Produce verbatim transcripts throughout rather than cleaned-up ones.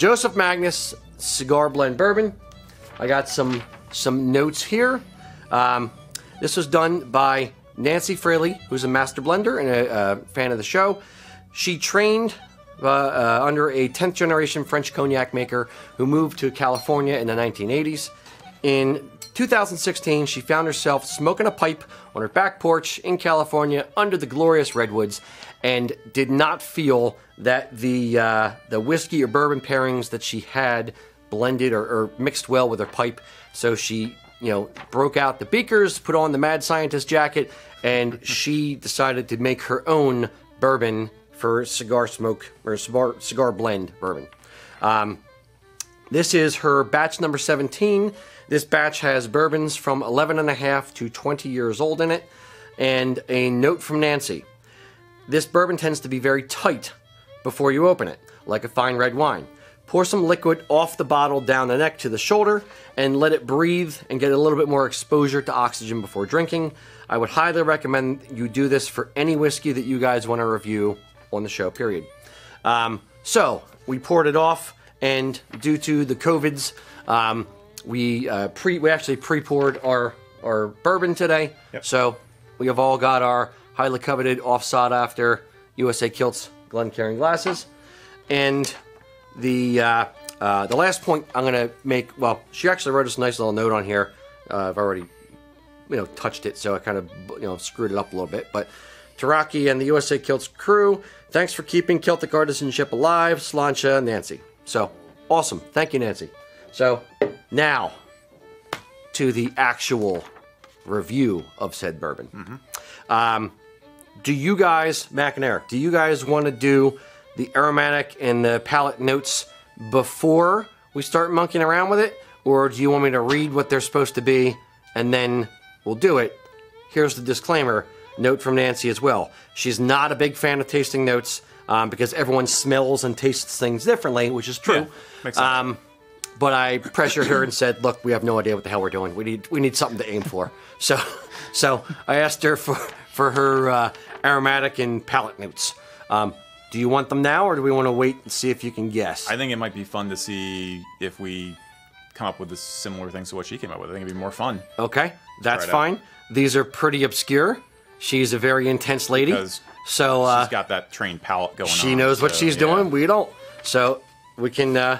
Joseph Magnus Cigar Blend Bourbon. I got some some notes here. Um, this was done by Nancy Fraley, who's a master blender and a uh, fan of the show. She trained uh, uh, under a tenth generation French cognac maker who moved to California in the nineteen eighties. In two thousand sixteen, she found herself smoking a pipe on her back porch in California under the glorious redwoods, and did not feel that the uh, the whiskey or bourbon pairings that she had blended or, or mixed well with her pipe. So she, you know, broke out the beakers, put on the mad scientist jacket, and she decided to make her own bourbon for cigar smoke, or cigar blend bourbon. Um, this is her batch number seventeen. This batch has bourbons from eleven and a half to twenty years old in it. And a note from Nancy. This bourbon tends to be very tight before you open it, like a fine red wine. Pour some liquid off the bottle down the neck to the shoulder and let it breathe and get a little bit more exposure to oxygen before drinking. I would highly recommend you do this for any whiskey that you guys want to review on the show, period. Um, so we poured it off, and due to the COVIDs, um, we uh, pre we actually pre-poured our, our bourbon today. Yep. So we have all got our highly coveted, off sought after U S A Kilts Glencairn glasses. And The uh, uh, the last point I'm gonna make, well, she actually wrote us a nice little note on here. Uh, I've already, you know, touched it, so I kind of, you know, screwed it up a little bit. But Taraki and the U S A Kilts crew, thanks for keeping Celtic artisanship alive, Sláinte and Nancy. So awesome, thank you, Nancy. So now to the actual review of said bourbon. Mm-hmm. um, do you guys, Mac and Eric, do you guys want to do the aromatic and the palate notes before we start monkeying around with it? Or do you want me to read what they're supposed to be and then we'll do it? Here's the disclaimer note from Nancy as well. She's not a big fan of tasting notes um, because everyone smells and tastes things differently, which is true. Yeah, makes sense. Um, but I pressured her and said, look, we have no idea what the hell we're doing. We need we need something to aim for. So, so I asked her for, for her uh, aromatic and palate notes. Um, Do you want them now, or do we want to wait and see if you can guess? I think it might be fun to see if we come up with similar things to what she came up with. I think it'd be more fun. Okay, that's fine. Out. These are pretty obscure. She's a very intense lady. Because so uh, she's got that trained palate going she on. She knows what so, she's yeah. doing. We don't. So we can uh,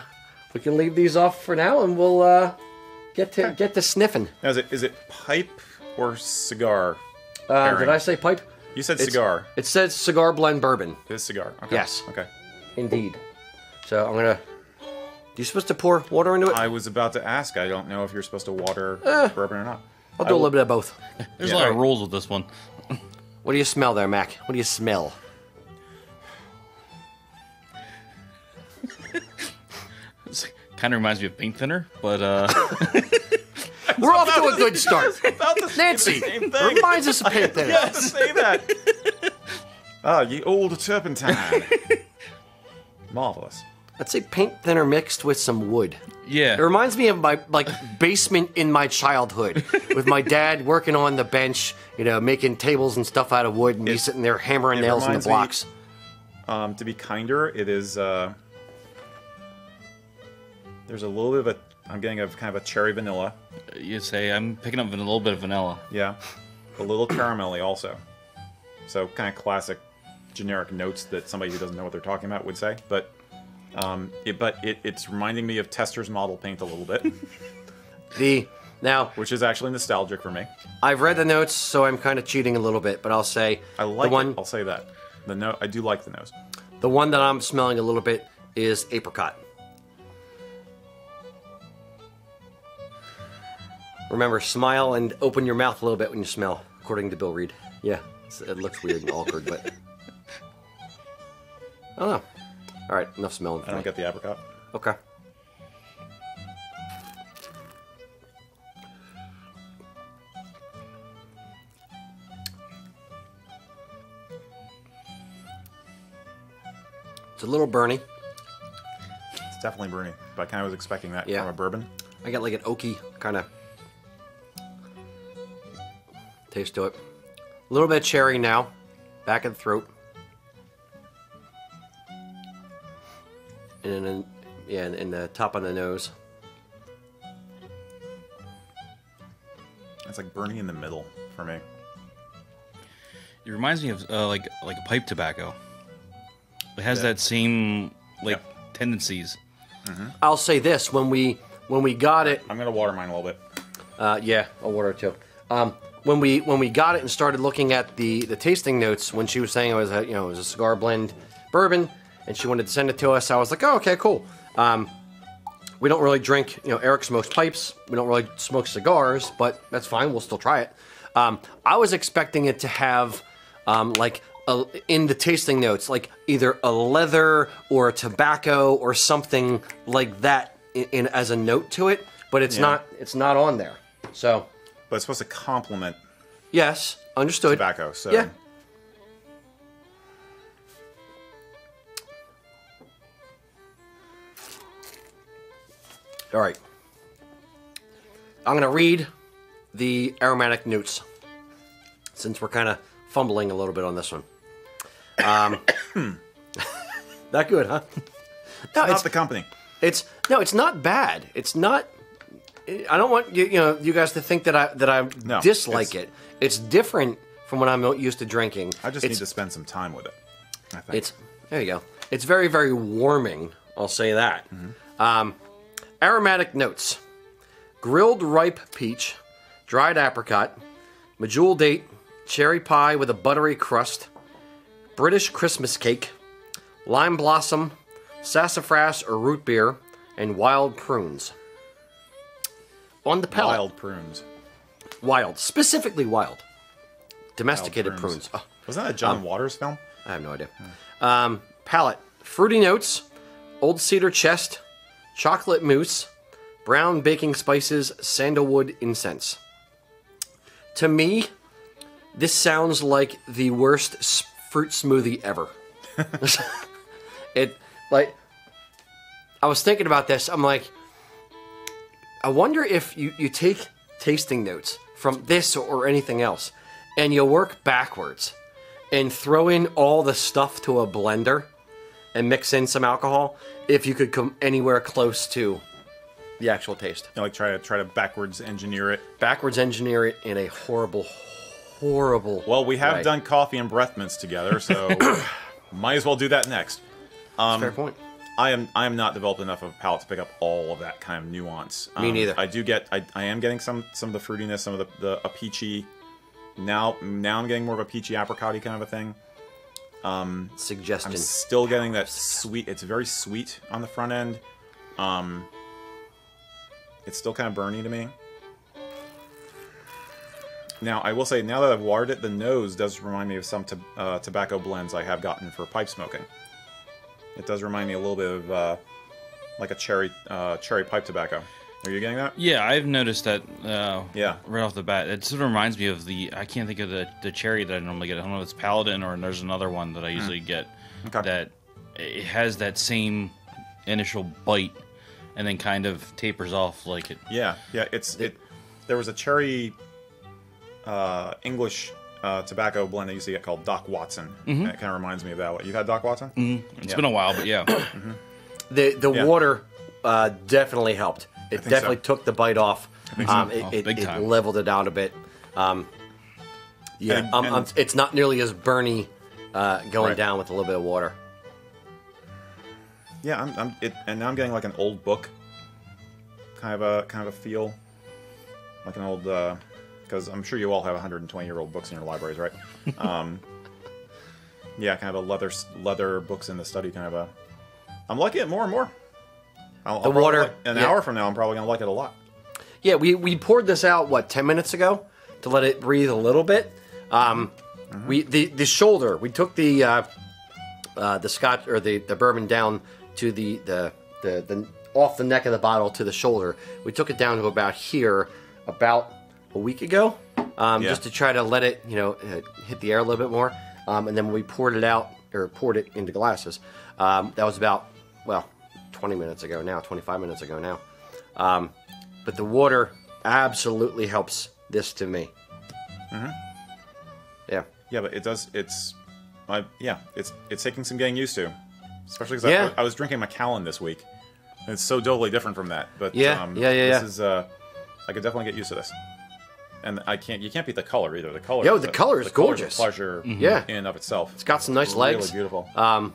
we can leave these off for now, and we'll uh, get to okay. get to sniffing. Now, is it is it pipe or cigar? Uh, did I say pipe? You said cigar. It's, it said cigar blend bourbon. It is cigar. Okay. Yes. Okay. Indeed. So I'm gonna. You supposed to pour water into it? I was about to ask. I don't know if you're supposed to water uh, bourbon or not. I'll do I a little bit of both. There's yeah. a lot of rules with this one. What do you smell there, Mac? What do you smell? Kind of reminds me of paint thinner, but uh. We're off to a good start. Nancy reminds us of paint thinner. I say that. Ah, ye old turpentine. Marvelous. I'd say paint thinner mixed with some wood. Yeah. It reminds me of my like basement in my childhood, with my dad working on the bench, you know, making tables and stuff out of wood, and it, me sitting there hammering nails in the blocks. Me, um, to be kinder, it is. Uh, there's a little bit of a. I'm getting a kind of a cherry vanilla. You say I'm picking up a little bit of vanilla. Yeah, a little caramelly also. So kind of classic, generic notes that somebody who doesn't know what they're talking about would say. But, um, it, but it, it's reminding me of Tester's model paint a little bit. the now, which is actually nostalgic for me. I've read the notes, so I'm kind of cheating a little bit. But I'll say I like the one. It. I'll say that the note. I do like the nose. The one that I'm smelling a little bit is apricot. Remember, smile and open your mouth a little bit when you smell, according to Bill Reed. Yeah, it looks weird and awkward, but I don't know. All right, enough smelling. I don't get the apricot. Okay. It's a little burny. It's definitely burny, but I kind of was expecting that yeah. from a bourbon. I got like an oaky kind of taste to it. A little bit of cherry now, back in the throat. And then, Yeah, and, and the top on the nose. It's like burning in the middle for me. It reminds me of uh, like like a pipe tobacco. It has yeah. that same like yeah. tendencies. Mm-hmm. I'll say this when we when we got it. I'm gonna water mine a little bit. Uh, yeah, I'll water it too. Um, when we when we got it and started looking at the the tasting notes, when she was saying it was a you know it was a cigar blend bourbon, and she wanted to send it to us, I was like, oh okay, cool. Um, we don't really drink, you know, Eric smokes pipes. We don't really smoke cigars, but that's fine. We'll still try it. Um, I was expecting it to have. Um, like a, in the tasting notes, like either a leather or a tobacco or something like that, in, in as a note to it, but it's yeah. not. It's not on there. So, but it's supposed to complement. Yes, understood. Tobacco. So yeah. All right, I'm gonna read the aromatic notes since we're kind of. Fumbling a little bit on this one. Um, not good, huh? No, it's not it's, the company. It's no, it's not bad. It's not. I don't want you, you know you guys to think that I that I no, dislike it's, it. It's different from what I'm used to drinking. I just it's, need to spend some time with it. I think. It's there you go. It's very very warming. I'll say that. Mm-hmm. um, aromatic notes: grilled ripe peach, dried apricot, medjool date. Cherry pie with a buttery crust, British Christmas cake, lime blossom, sassafras or root beer, and wild prunes. On the palate. Wild prunes. Wild. Specifically wild. Domesticated wild prunes. prunes. Oh. Wasn't that a John um, Waters film? I have no idea. Hmm. Um, palate. Fruity notes, old cedar chest, chocolate mousse, brown baking spices, sandalwood incense. To me... this sounds like the worst fruit smoothie ever. it, like, I was thinking about this. I'm like, I wonder if you, you take tasting notes from this or anything else, and you work backwards and throw in all the stuff to a blender and mix in some alcohol, if you could come anywhere close to the actual taste. You know, like try to, try to backwards engineer it. Backwards engineer it in a horrible, horrible... horrible. Well, we have right. done coffee and breath mints together, so might as well do that next. Um, Fair point. I am I am not developed enough of a palate to pick up all of that kind of nuance. Um, Me neither. I do get I, I am getting some some of the fruitiness, some of the, the a peachy. Now now I'm getting more of a peachy apricot-y kind of a thing. Um, Suggestion. I'm still getting that sweet. It's very sweet on the front end. Um, it's still kind of burny to me. Now, I will say, now that I've watered it, the nose does remind me of some to, uh, tobacco blends I have gotten for pipe smoking. It does remind me a little bit of, uh, like a cherry uh, cherry pipe tobacco. Are you getting that? Yeah, I've noticed that uh, yeah. right off the bat. It sort of reminds me of the, I can't think of the, the cherry that I normally get. I don't know if it's Paladin or there's another one that I usually mm. get okay. that it has that same initial bite and then kind of tapers off like it. Yeah, yeah, it's, it, it there was a cherry... Uh, English uh, tobacco blend I used to get called Doc Watson. Mm-hmm. And it kind of reminds me of that. You've had Doc Watson? Mm-hmm. It's yeah. been a while, but yeah. mm-hmm. The the yeah. water uh, definitely helped. It definitely so. took the bite off. Um, so. it, oh, it, it leveled it out a bit. Um, yeah, and, um, and, um, it's not nearly as burny uh, going right. down with a little bit of water. Yeah, I'm, I'm it, and now I'm getting like an old book kind of a kind of a feel, like an old. Uh, Because I'm sure you all have one hundred twenty year old books in your libraries, right? um, yeah, kind of a leather leather books in the study kind of a. I'm liking it more and more. I'll, the I'll water. Like an yeah. hour from now, I'm probably gonna like it a lot. Yeah, we we poured this out what ten minutes ago to let it breathe a little bit. Um, mm-hmm. We the the shoulder. We took the uh, uh, the scotch or the the bourbon down to the the, the the off the neck of the bottle to the shoulder. We took it down to about here, about. a week ago, um, yeah. just to try to let it, you know, hit the air a little bit more, um, and then when we poured it out or poured it into glasses. Um, that was about well, twenty minutes ago now, twenty-five minutes ago now. Um, but the water absolutely helps this to me. Mm-hmm. Yeah, yeah, but it does. It's, I, yeah, it's it's taking some getting used to, especially because yeah. I, I was drinking Macallan this week, It's so totally different from that. But yeah, um, yeah, yeah. This yeah. is uh, I could definitely get used to this. And I can't. You can't beat the color either. The color. Yo, the, the color is the gorgeous. Color is a pleasure. Mm-hmm. Yeah. In and of itself. It's got some nice really legs. Really beautiful. Um,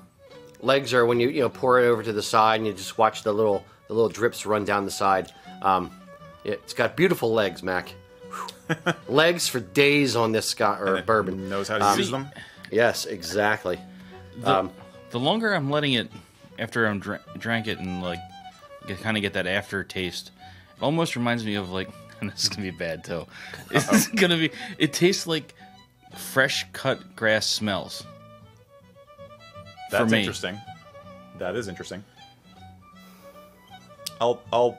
legs are when you you know pour it over to the side and you just watch the little the little drips run down the side. Um, it's got beautiful legs, Mac. Legs for days on this Scott or bourbon. Knows how to um, use them. Yes, exactly. The, um, the longer I'm letting it, after I'm dr drank it and like, kind of get that aftertaste, it almost reminds me of like. And this is gonna be bad too. It's Uh-oh. gonna be. It tastes like fresh cut grass smells. That's for me. Interesting. That is interesting. I'll I'll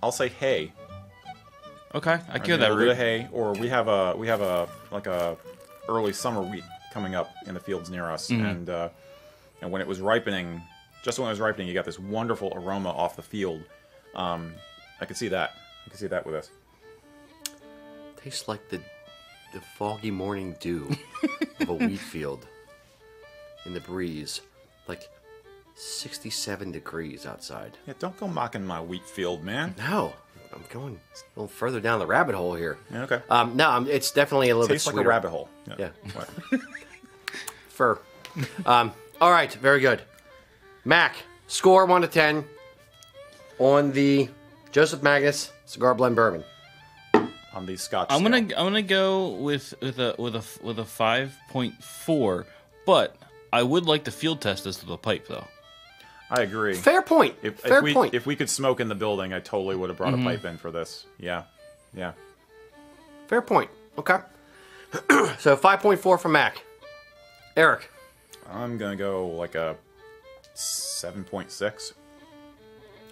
I'll say hay. Okay, I give that a little hay. Or we have a we have a like a early summer wheat coming up in the fields near us, mm-hmm. and uh, and when it was ripening, just when it was ripening, you got this wonderful aroma off the field. Um, I could see that. I could see that with us. Tastes like the the foggy morning dew of a wheat field in the breeze, like sixty-seven degrees outside. Yeah, don't go mocking my wheat field, man. No, I'm going a little further down the rabbit hole here. Yeah, okay. Um, no, I'm, it's definitely a little Tastes bit sweeter. Like a rabbit hole. Yeah. yeah. Fur. Um, all right, very good. Mac, score one to ten on the Joseph Magnus Cigar Blend Bourbon. On these Scotch. I'm gonna scale. I'm gonna go with with a with a with a five point four, but I would like to field test this with a pipe though. I agree. Fair point. If, Fair if we, point. If we could smoke in the building, I totally would have brought mm-hmm. a pipe in for this. Yeah, yeah. Fair point. Okay. So five point four from Mac. Eric. I'm gonna go like a seven point six.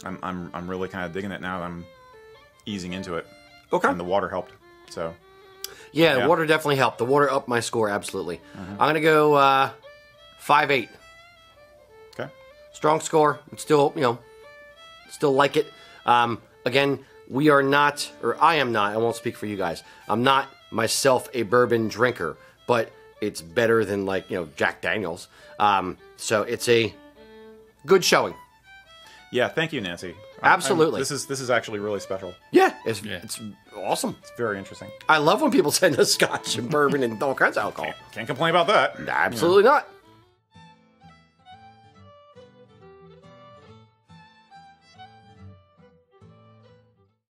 I'm I'm I'm really kind of digging it now. I'm easing into it. Okay. And the water helped. So. Yeah, the yeah. water definitely helped. The water upped my score absolutely. Mm-hmm. I'm gonna go uh, five eight. Okay. Strong score. Still, you know, still like it. Um, again, we are not, or I am not. I won't speak for you guys. I'm not myself a bourbon drinker, but it's better than like you know Jack Daniels. Um, so it's a good showing. Yeah, thank you, Nancy. Absolutely. I'm, this is this is actually really special. Yeah, it's yeah. it's awesome. It's very interesting. I love when people send us scotch and bourbon and all kinds of alcohol. Can't, can't complain about that. Absolutely yeah. not.